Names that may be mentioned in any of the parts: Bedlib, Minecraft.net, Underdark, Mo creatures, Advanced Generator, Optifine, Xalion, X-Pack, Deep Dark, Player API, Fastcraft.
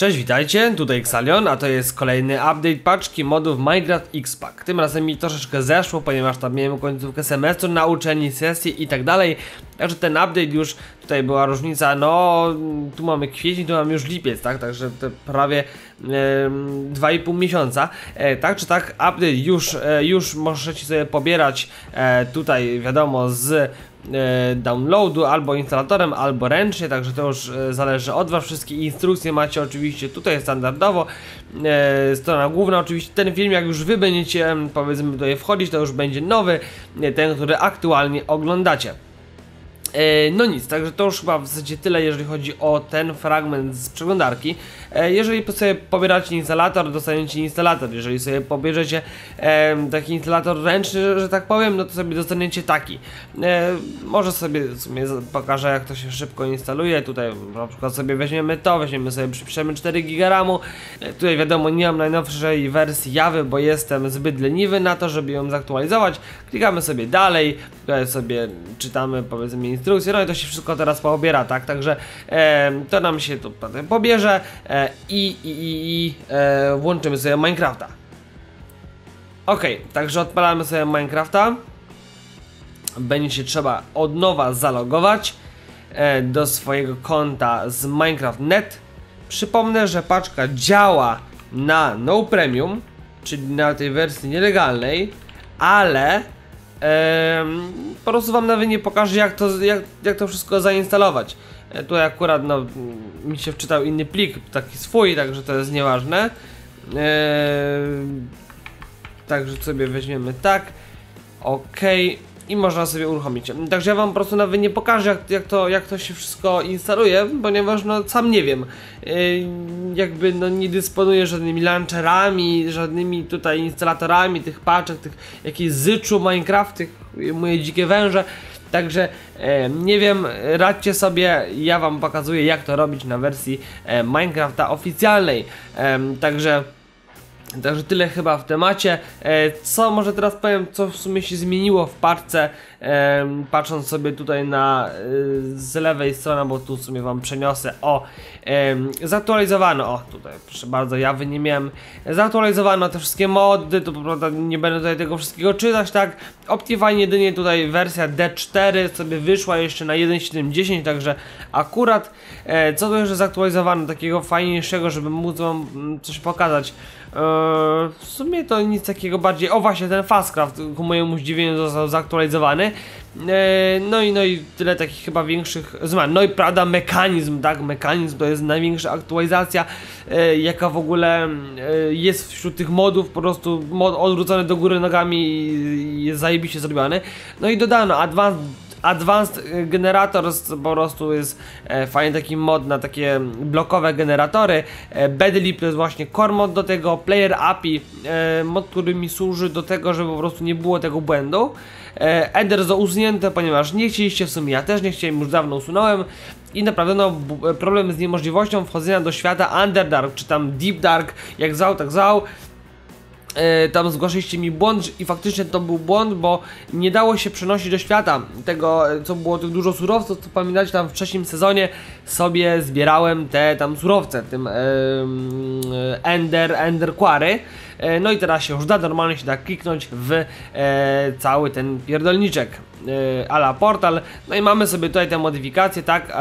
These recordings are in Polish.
Cześć, witajcie, tutaj Xalion, a to jest kolejny update paczki modów Minecraft X-Pack. Tym razem mi troszeczkę zeszło, ponieważ tam miałem końcówkę semestru, nauczeni, sesji i tak dalej. Także ten update już, tutaj była różnica, no tu mamy kwiecień, tu mamy już lipiec, tak? Także te prawie 2,5 miesiąca. Tak czy tak, update już możecie sobie pobierać tutaj, wiadomo, z downloadu, albo instalatorem, albo ręcznie, także to już zależy od was. Wszystkie instrukcje macie oczywiście tutaj standardowo, strona główna oczywiście. Ten film, jak już wy będziecie, powiedzmy, tutaj wchodzić, to już będzie nowy, ten, który aktualnie oglądacie. No nic, także to już chyba w zasadzie tyle, jeżeli chodzi o ten fragment z przeglądarki. Jeżeli sobie pobieracie instalator, dostaniecie instalator. Jeżeli sobie pobierzecie taki instalator ręczny, że tak powiem, no to sobie dostaniecie taki. Może sobie w sumie pokażę, jak to się szybko instaluje. Tutaj na przykład sobie weźmiemy to, przypiszemy 4 GB ramu. Tutaj wiadomo, nie mam najnowszej wersji Javy, bo jestem zbyt leniwy na to, żeby ją zaktualizować. Klikamy sobie dalej, tutaj sobie czytamy, powiedzmy, instrukcje, no i to się wszystko teraz pobiera, tak? Także to nam się tu pobierze i włączymy sobie Minecrafta. Ok, także odpalamy sobie Minecrafta. Będzie się trzeba od nowa zalogować do swojego konta z Minecraft.net. Przypomnę, że paczka działa na no premium, czyli na tej wersji nielegalnej, ale po prostu wam nawet nie pokażę, jak to wszystko zainstalować. Tutaj akurat no, mi się wczytał inny plik, taki swój, także to jest nieważne. Także sobie weźmiemy tak, ok, i można sobie uruchomić. Także ja wam po prostu nawet nie pokażę, jak to się wszystko instaluje, ponieważ no sam nie wiem. Jakby no nie dysponuję żadnymi launcherami, żadnymi tutaj instalatorami tych paczek, tych jakichś zyczu Minecraft, tych moje dzikie węże. Także nie wiem, radźcie sobie, ja wam pokazuję, jak to robić na wersji Minecrafta oficjalnej. Także tyle chyba w temacie. Co może teraz powiem, co w sumie się zmieniło w paczce, patrząc sobie tutaj na z lewej strony, bo tu w sumie wam przeniosę. O, zaktualizowano, o tutaj proszę bardzo, Jawy nie miałem. Zaktualizowano te wszystkie mody, to prawda, nie będę tutaj tego wszystkiego czytać, tak? Optifine jedynie tutaj wersja D4 sobie wyszła jeszcze na 1.7.10, także akurat co tu jeszcze zaktualizowano takiego fajniejszego, żeby móc wam coś pokazać. W sumie to nic takiego bardziej. O właśnie, ten Fastcraft ku mojemu zdziwieniu został zaktualizowany. No i tyle takich chyba większych zmian. No i prawda, mechanizm, tak? Mechanizm to jest największa aktualizacja, jaka w ogóle jest wśród tych modów. Po prostu mod odwrócony do góry nogami i jest zajebiście zrobiony. No i dodano Advanced Generator, po prostu jest fajny taki mod na takie blokowe generatory. Bedlib to jest właśnie core mod do tego. Player API, mod, który mi służy do tego, żeby po prostu nie było tego błędu. Eder został usunięte, ponieważ nie chcieliście, w sumie ja też nie chciałem, już dawno usunąłem. I naprawdę no, problem z niemożliwością wchodzenia do świata Underdark, czy tam Deep Dark, jak zwał, tak zwał. Tam zgłaszaliście mi błąd i faktycznie to był błąd, bo nie dało się przenosić do świata tego, co było tych dużo surowców, co pamiętacie, tam w wcześniejszym sezonie sobie zbierałem te tam surowce, tym ender quarry. No i teraz się już da, normalnie się da kliknąć w cały ten pierdolniczek a la portal. No i mamy sobie tutaj te modyfikacje, tak?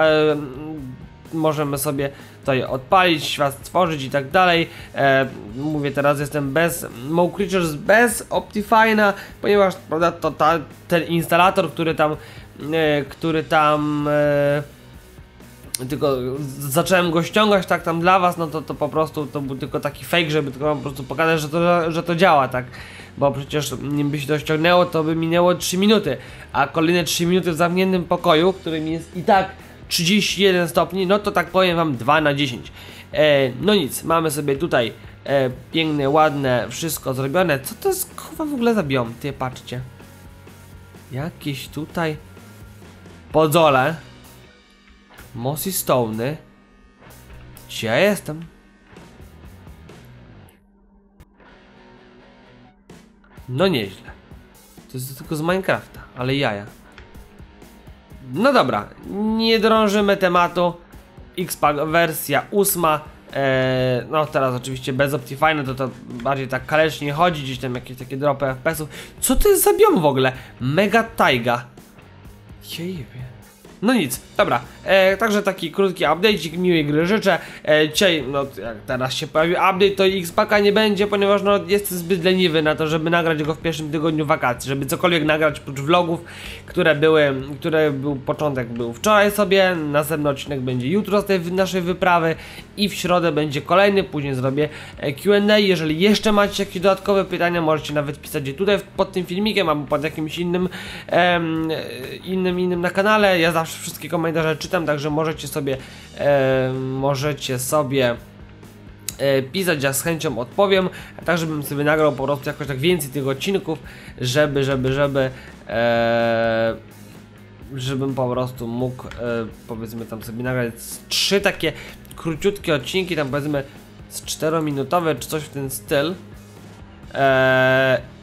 Możemy sobie tutaj odpalić, świat stworzyć i tak dalej. Mówię, teraz jestem bez Mo Creatures, bez Optifine'a, ponieważ prawda, to ten instalator, który tam tylko zacząłem go ściągać, tak tam dla was, no to po prostu to był tylko taki fake, żeby tylko po prostu pokazać, że to działa, tak? Bo przecież nim by się to ściągnęło, to by minęło 3 minuty, a kolejne 3 minuty w zamkniętym pokoju, którym jest i tak 31 stopni, no to tak powiem wam 2 na 10. No nic, mamy sobie tutaj piękne, ładne, wszystko zrobione. Co to jest kurwa w ogóle za biom? Ty patrzcie, jakieś tutaj podzole, mossy stone'y. Gdzie ja jestem? No nieźle. To jest tylko z Minecrafta, ale jaja. No dobra, nie drążymy tematu. X-Pack wersja 8, No teraz oczywiście bez Optifine to bardziej tak kalecznie chodzi, gdzieś tam jakieś takie dropy FPS-ów. Co to jest za biom w ogóle? Mega tajga. Jejwie. No nic, dobra, także taki krótki update'ik, miłej gry życzę. Dzisiaj, no jak teraz się pojawił update, to X-Packa nie będzie, ponieważ no jest zbyt leniwy na to, żeby nagrać go w pierwszym tygodniu wakacji, żeby cokolwiek nagrać prócz vlogów, początek był wczoraj sobie, następny odcinek będzie jutro z tej naszej wyprawy i w środę będzie kolejny, później zrobię Q&A. Jeżeli jeszcze macie jakieś dodatkowe pytania, możecie nawet pisać je tutaj pod tym filmikiem albo pod jakimś innym na kanale. Ja zawsze wszystkie komentarze czytam, także możecie sobie pisać, ja z chęcią odpowiem, tak żebym sobie nagrał po prostu jakoś tak więcej tych odcinków, żebym po prostu mógł powiedzmy tam sobie nagrać 3 takie króciutkie odcinki, tam powiedzmy z 4-minutowe czy coś w ten styl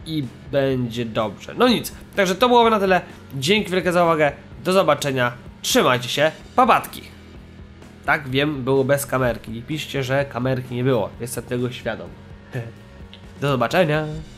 i będzie dobrze. No nic, także to byłoby na tyle, dzięki wielkie za uwagę. Do zobaczenia, trzymajcie się, babatki! Tak, wiem, było bez kamerki. Nie piszcie, że kamerki nie było. Jestem tego świadom. Do zobaczenia!